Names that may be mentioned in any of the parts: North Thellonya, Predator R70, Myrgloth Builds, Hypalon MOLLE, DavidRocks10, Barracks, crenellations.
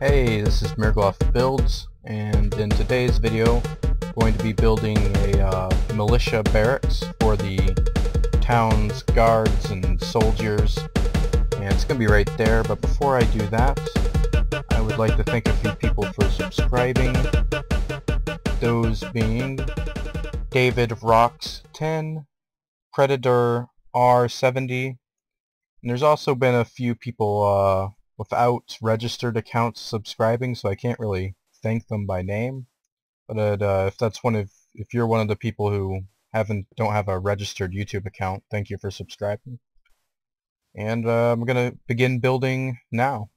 Hey, this is Myrgloth Builds, and in today's video I'm going to be building a militia barracks for the town's guards and soldiers, and it's going to be right there. But before I do that, I would like to thank a few people for subscribing, those being DavidRocks10, Predator R70, and there's also been a few people without registered accounts subscribing, so I can't really thank them by name. But if you're one of the people who don't have a registered YouTube account, thank you for subscribing. And I'm gonna begin building now.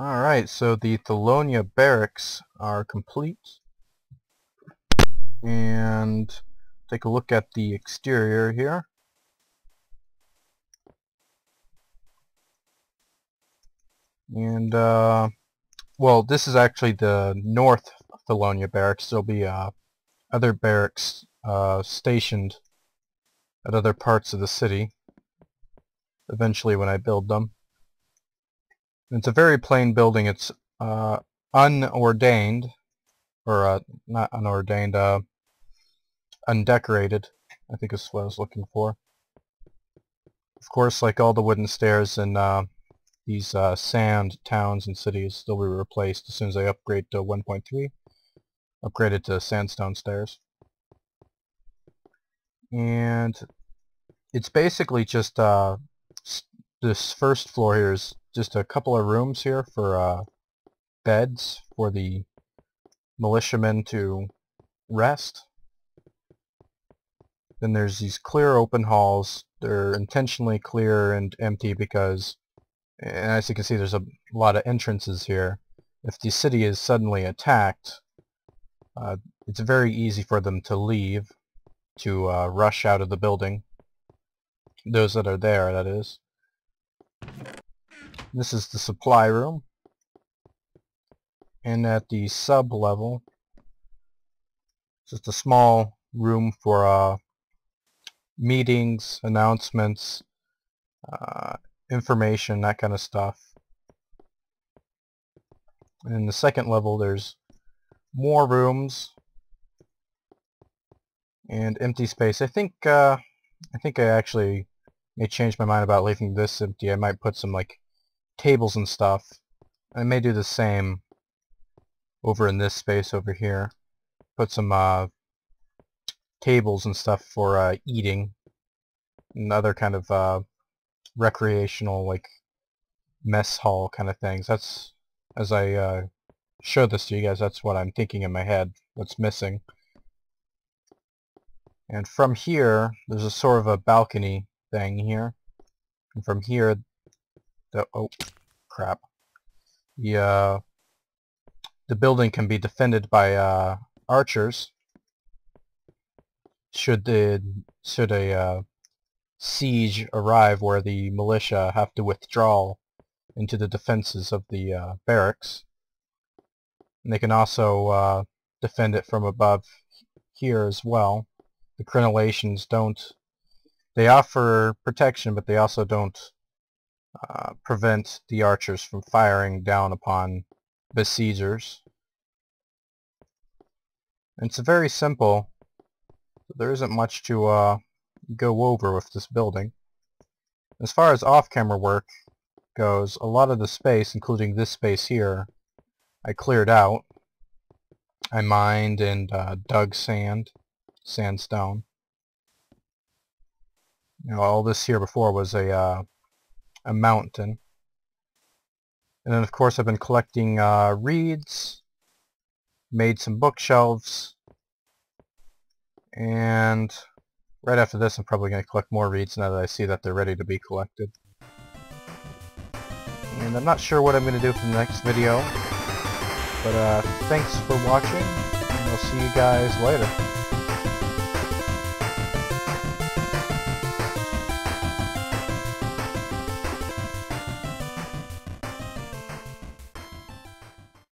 Alright, so the Thellonya barracks are complete, and take a look at the exterior here. And well, this is actually the North Thellonya barracks. There'll be other barracks stationed at other parts of the city eventually when I build them. It's a very plain building. It's unordained, or not unordained, undecorated, I think is what I was looking for. Of course, like all the wooden stairs in these sand towns and cities, they'll be replaced as soon as I upgrade to 1.3. Upgrade it to sandstone stairs. And it's basically just this first floor here is just a couple of rooms here for beds for the militiamen to rest. Then there's these clear open halls. They're intentionally clear and empty because, and as you can see, there's a lot of entrances here. If the city is suddenly attacked, it's very easy for them to leave, to rush out of the building. Those that are there, that is. This is the supply room. And at the sub-level, just a small room for meetings, announcements, information, that kind of stuff. And in the second level, there's more rooms and empty space. I think I actually may change my mind about leaving this empty. I might put some like tables and stuff. I may do the same over in this space over here. Put some tables and stuff for eating and other kind of recreational, like mess hall kind of things. That's, as I show this to you guys, that's what I'm thinking in my head, what's missing. And from here, there's a sort of a balcony thing here. And from here, the, oh crap, the building can be defended by archers. Should a siege arrive where the militia have to withdraw into the defenses of the barracks. And they can also defend it from above here as well. The crenellations don't... They offer protection, but they also don't prevent the archers from firing down upon besiegers. And it's very simple. There isn't much to go over with this building. As far as off-camera work goes, a lot of the space, including this space here, I cleared out. I mined and dug sandstone. You know, all this here before was a mountain. And then, of course, I've been collecting reeds, made some bookshelves, and right after this I'm probably going to collect more reeds now that I see that they're ready to be collected. And I'm not sure what I'm going to do for the next video, but thanks for watching, and we'll see you guys later.